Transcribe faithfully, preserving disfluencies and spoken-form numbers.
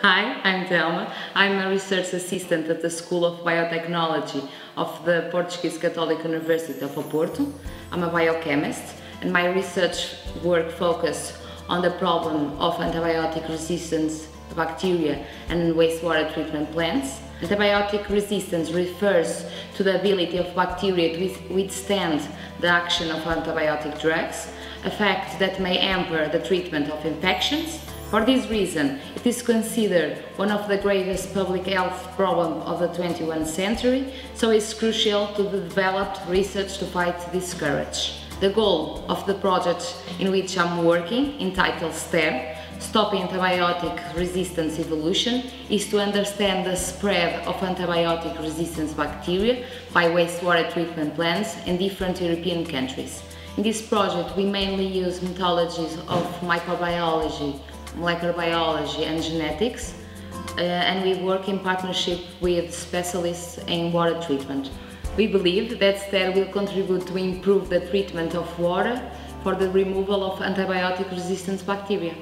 Hi, I'm Telma. I'm a research assistant at the School of Biotechnology of the Portuguese Catholic University of Oporto. I'm a biochemist and my research work focuses on the problem of antibiotic resistance to bacteria and wastewater treatment plants. Antibiotic resistance refers to the ability of bacteria to withstand the action of antibiotic drugs, a fact that may hamper the treatment of infections. For this reason, it is considered one of the greatest public health problems of the twenty-first century, so it's crucial to develop research to fight this scourge. The goal of the project in which I'm working, entitled STEM, Stopping Antibiotic Resistance Evolution, is to understand the spread of antibiotic resistance bacteria by wastewater treatment plants in different European countries. In this project, we mainly use methodologies of microbiology, molecular biology and genetics, uh, and we work in partnership with specialists in water treatment. We believe that STEM will contribute to improve the treatment of water for the removal of antibiotic resistant bacteria.